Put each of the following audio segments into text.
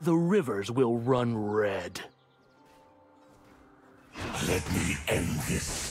the rivers will run red. Let me end this.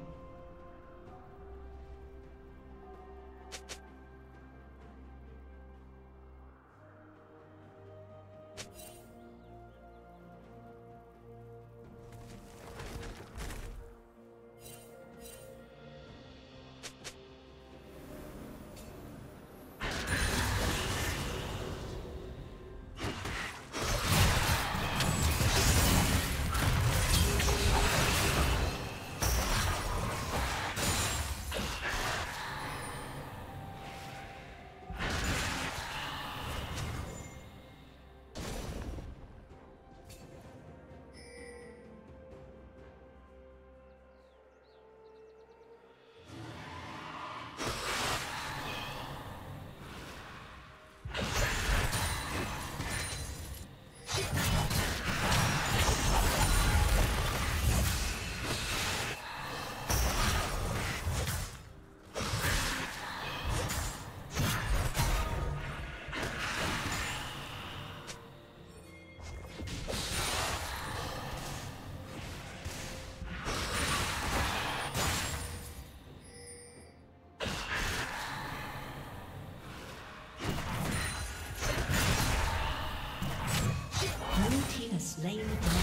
slain the dragon.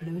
Blue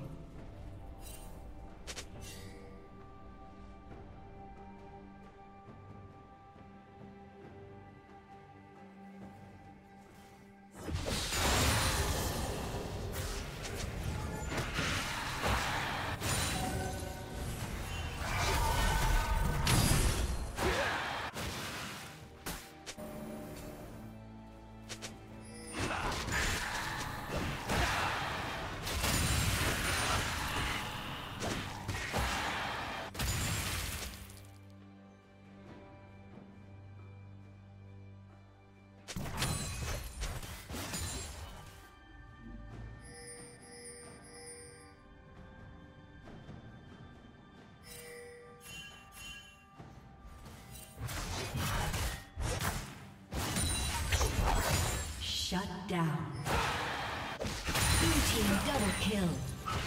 Shut down. Blue team double kill.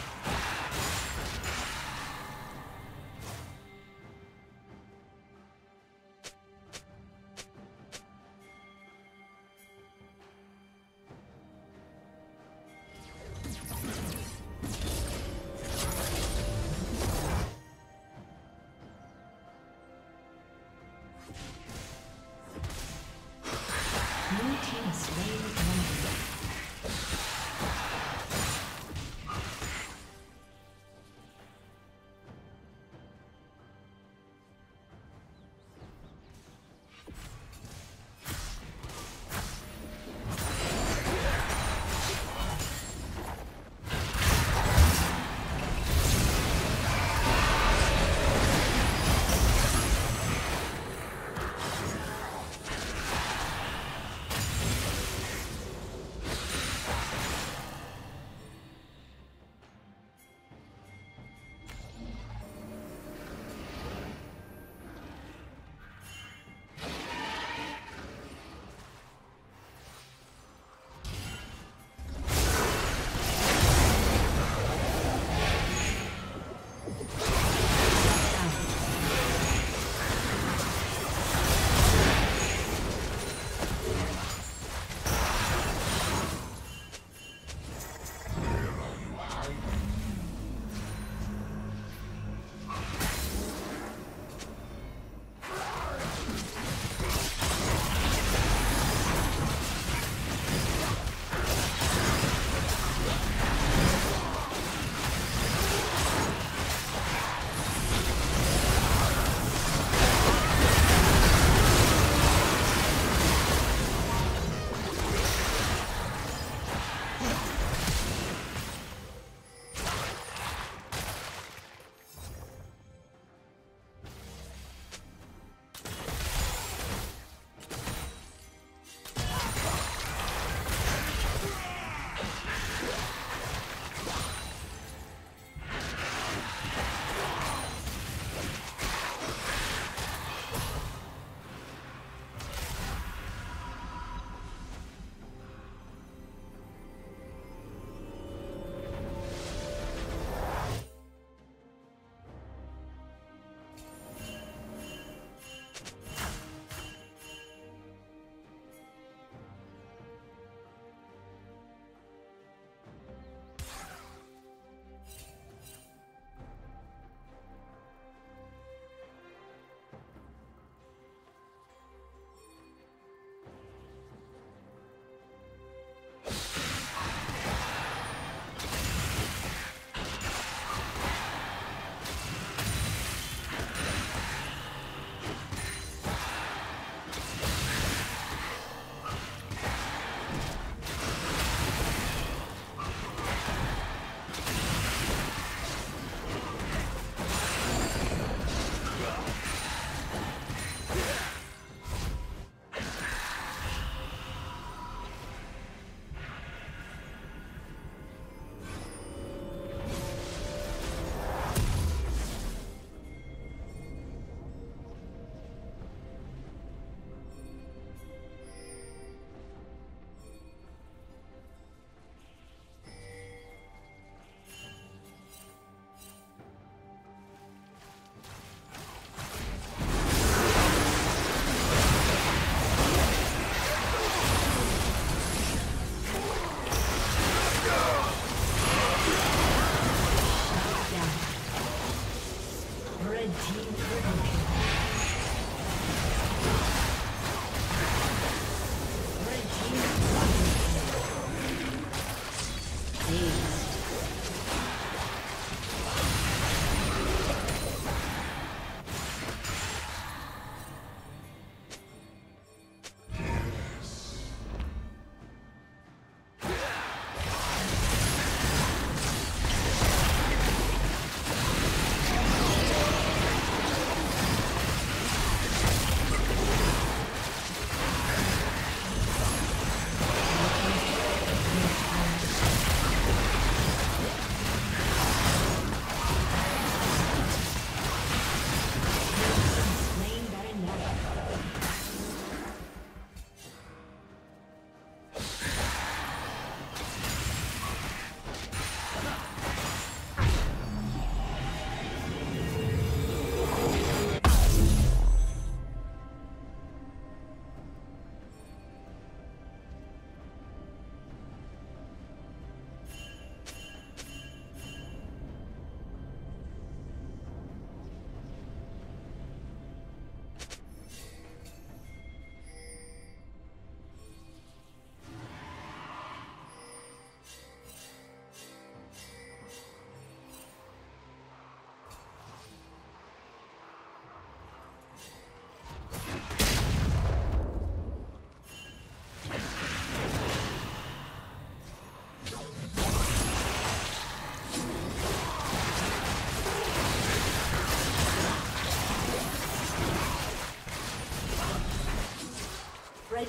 Red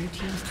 Your team's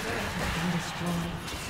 turret has been destroyed.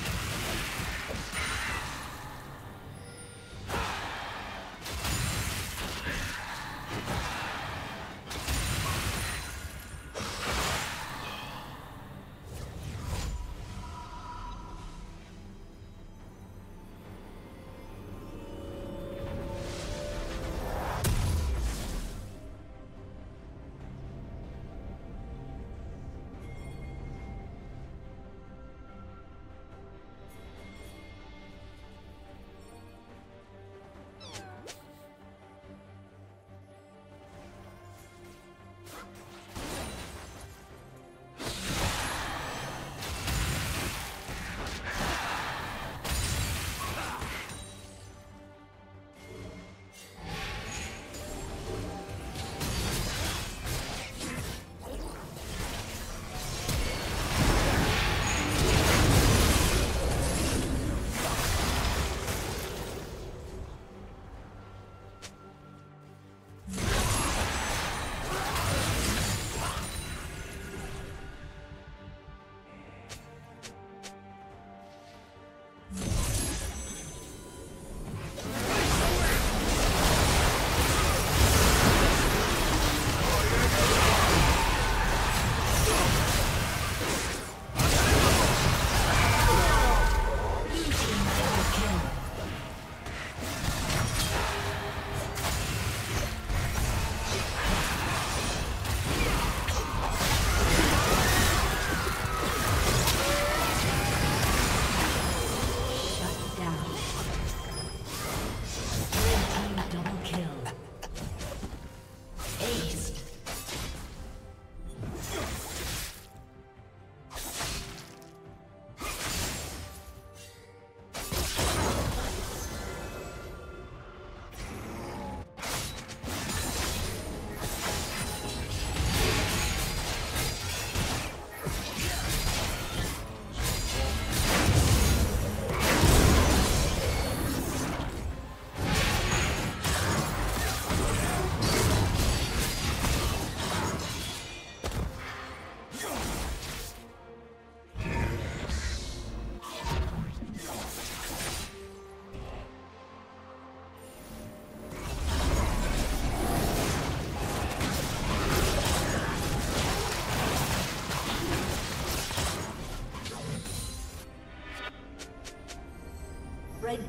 Red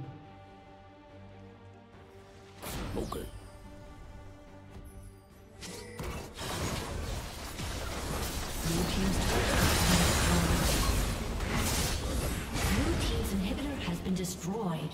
Okay. Blue team's inhibitor has been destroyed.